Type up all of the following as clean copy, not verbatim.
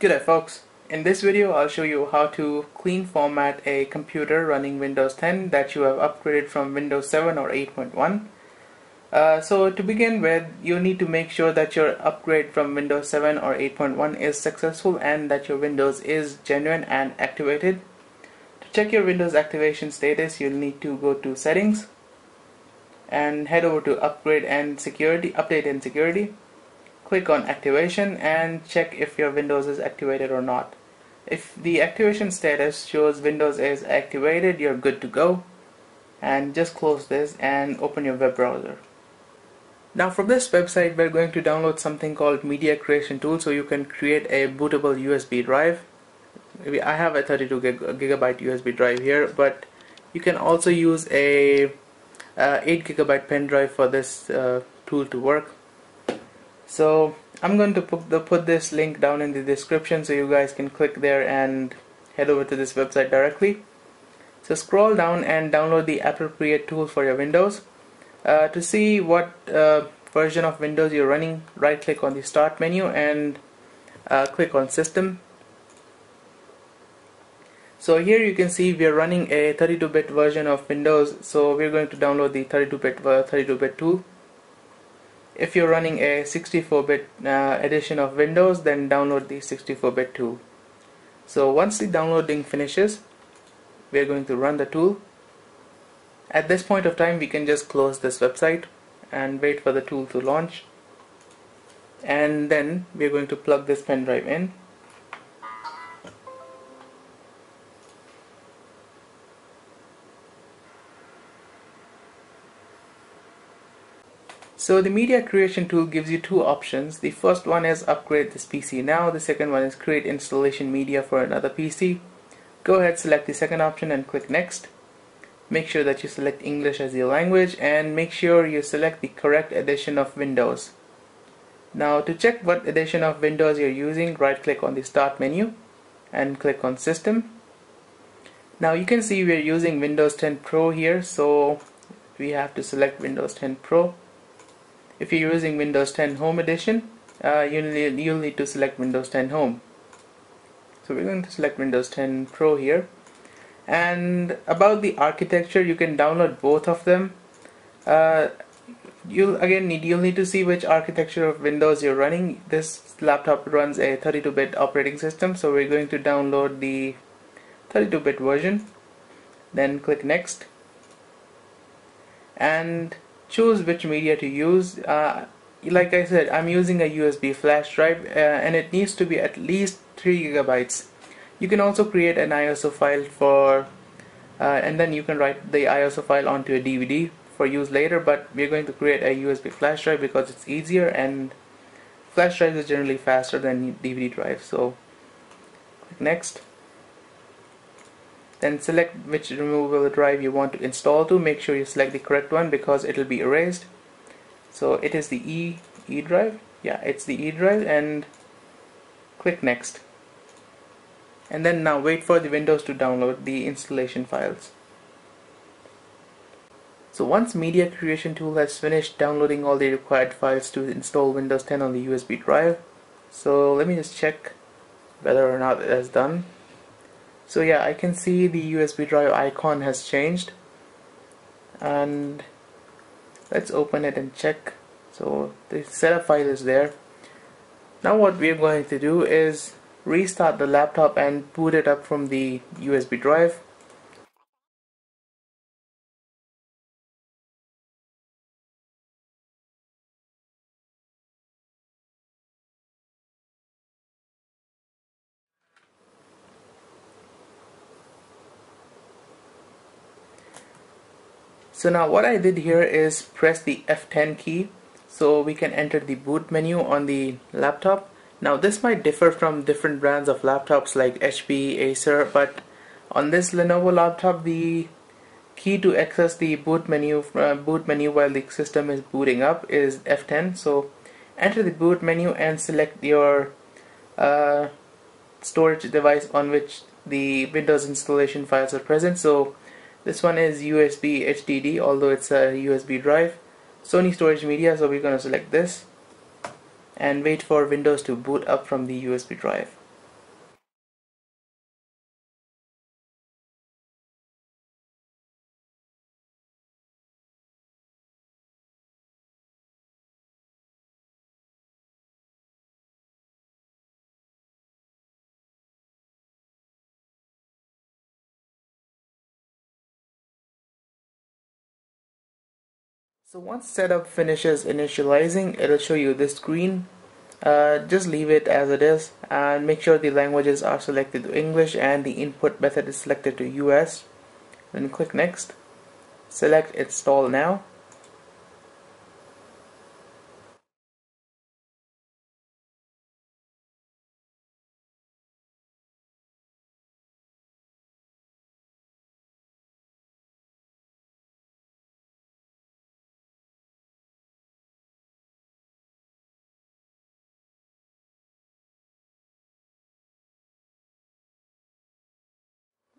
G'day folks, in this video I'll show you how to clean format a computer running Windows 10 that you have upgraded from Windows 7 or 8.1. So to begin with, you need to make sure that your upgrade from Windows 7 or 8.1 is successful and that your Windows is genuine and activated. To check your Windows activation status, you'll need to go to Settings and head over to Upgrade and Security, Update and Security. Click on activation and check if your Windows is activated or not. If the activation status shows Windows is activated, you're good to go. And just close this and open your web browser. Now from this website we're going to download something called Media Creation Tool, so you can create a bootable USB drive. I have a 32 gigabyte USB drive here, but you can also use a 8 gigabyte pen drive for this tool to work. So I'm going to put this link down in the description so you guys can click there and head over to this website directly. So scroll down and download the appropriate tool for your Windows. To see what version of Windows you're running, right click on the Start menu and click on System. So here you can see we're running a 32-bit version of Windows, so we're going to download the 32-bit tool. If you're running a 64-bit edition of Windows, then download the 64-bit tool. So once the downloading finishes, we're going to run the tool. At this point of time, we can just close this website and wait for the tool to launch. And then we're going to plug this pen drive in. So the Media Creation Tool gives you two options. The first one is upgrade this PC now. The second one is create installation media for another PC. Go ahead, select the second option and click Next. Make sure that you select English as your language and make sure you select the correct edition of Windows. Now to check what edition of Windows you're using, right click on the Start menu and click on System. Now you can see we're using Windows 10 Pro here, so we have to select Windows 10 Pro. If you're using Windows 10 Home Edition, you'll need to select Windows 10 Home. So we're going to select Windows 10 Pro here. And about the architecture, you can download both of them. You'll need to see which architecture of Windows you're running. This laptop runs a 32-bit operating system, so we're going to download the 32-bit version. Then click Next. And choose which media to use. Like I said, I'm using a USB flash drive and it needs to be at least 3 gigabytes. You can also create an ISO file for and then you can write the ISO file onto a DVD for use later, but we're going to create a USB flash drive because it's easier and flash drives are generally faster than DVD drives. So click Next. Then select which removable drive you want to install to. Make sure you select the correct one because it will be erased. So it is the E drive. Yeah, it's the E drive and click Next. And then now wait for the Windows to download the installation files. So once Media Creation Tool has finished downloading all the required files to install Windows 10 on the USB drive. So let me just check whether or not it has done. So yeah, I can see the USB drive icon has changed and let's open it and check. So the setup file is there. Now what we're going to do is restart the laptop and boot it up from the USB drive. So now what I did here is press the F10 key so we can enter the boot menu on the laptop. Now this might differ from different brands of laptops like HP, Acer, but on this Lenovo laptop the key to access the boot menu while the system is booting up is F10. So enter the boot menu and select your storage device on which the Windows installation files are present. So this one is USB HDD, although it's a USB drive. Sony Storage Media, so we're going to select this. And wait for Windows to boot up from the USB drive. So once setup finishes initializing, it'll show you this screen. Just leave it as it is and make sure the languages are selected to English and the input method is selected to US. Then click next. Select install now.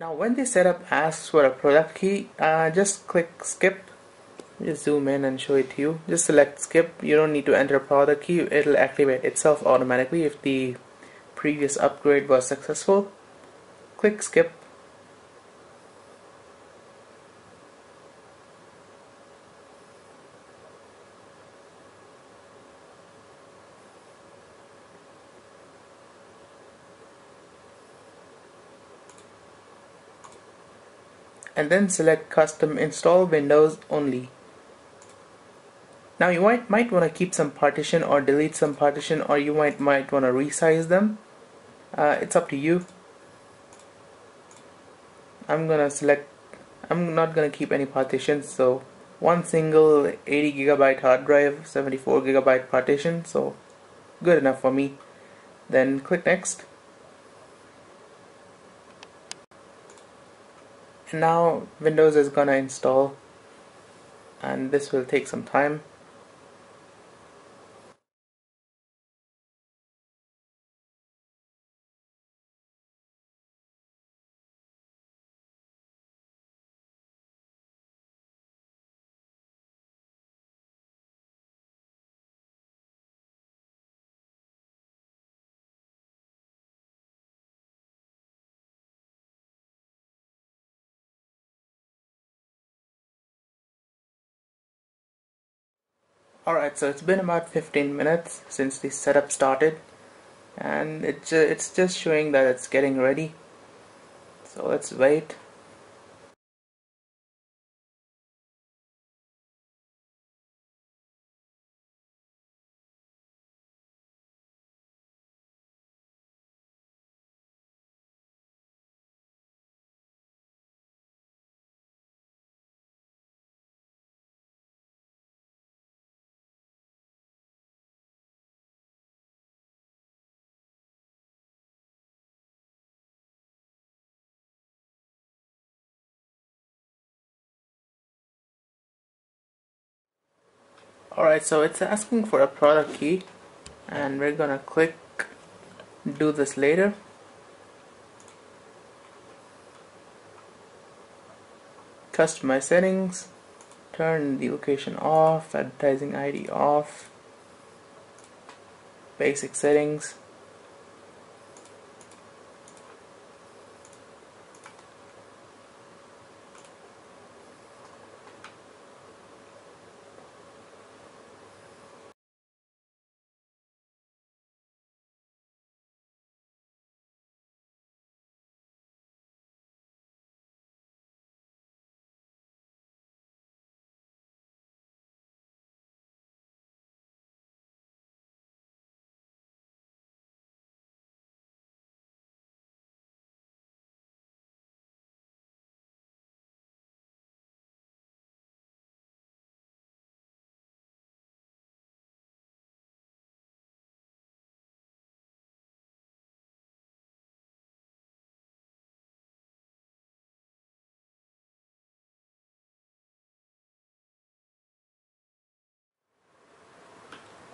Now when the setup asks for a product key, just click skip. Just zoom in and show it to you. Just select skip. You don't need to enter a product key. It'll activate itself automatically if the previous upgrade was successful. Click skip. And then select custom install Windows only. Now you might want to keep some partition or delete some partition, or you might want to resize them. It's up to you. I'm not gonna keep any partitions, so one single 80GB hard drive, 74GB partition, so good enough for me. Then click next. Now Windows is gonna install, and this will take some time. Alright, so it's been about 15 minutes since the setup started, and it's just showing that it's getting ready. So let's wait. Alright, so it's asking for a product key, and we're gonna click do this later. Customize settings, turn the location off, advertising ID off, basic settings.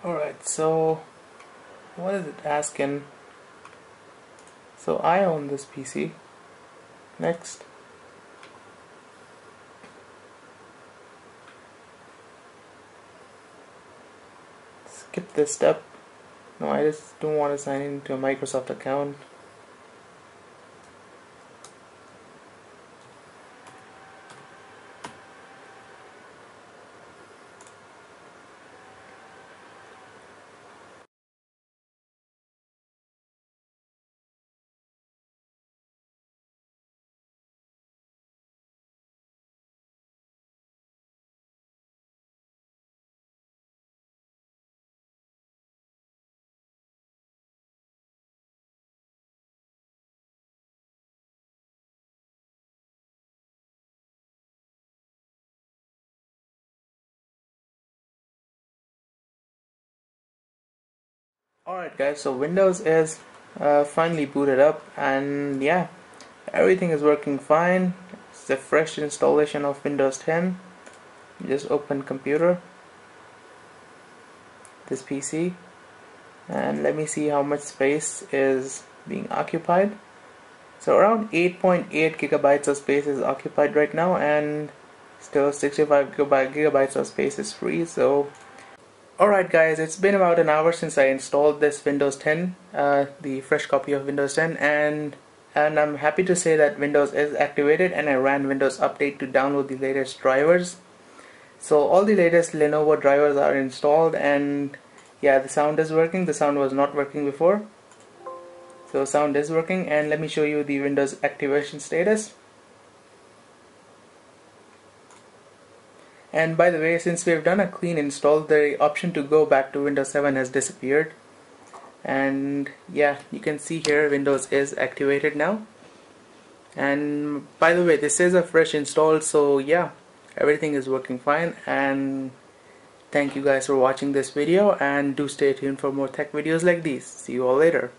Alright, so what is it asking? So I own this PC. Next. Skip this step. No, I just don't want to sign into a Microsoft account. Alright guys, so Windows is finally booted up, and yeah, everything is working fine. It's a fresh installation of Windows 10. You just open computer, this PC, and let me see how much space is being occupied. So around 8.8 gigabytes of space is occupied right now, and still 65 gigabytes of space is free. So alright guys, it's been about an hour since I installed this Windows 10, the fresh copy of Windows 10, and I'm happy to say that Windows is activated, and I ran Windows Update to download the latest drivers. So all the latest Lenovo drivers are installed, and yeah, the sound is working. The sound was not working before. So sound is working, and let me show you the Windows activation status. And by the way, since we've done a clean install, the option to go back to Windows 7 has disappeared. And yeah, you can see here Windows is activated now. And by the way, this is a fresh install, so yeah, everything is working fine. And thank you guys for watching this video, and do stay tuned for more tech videos like these. See you all later.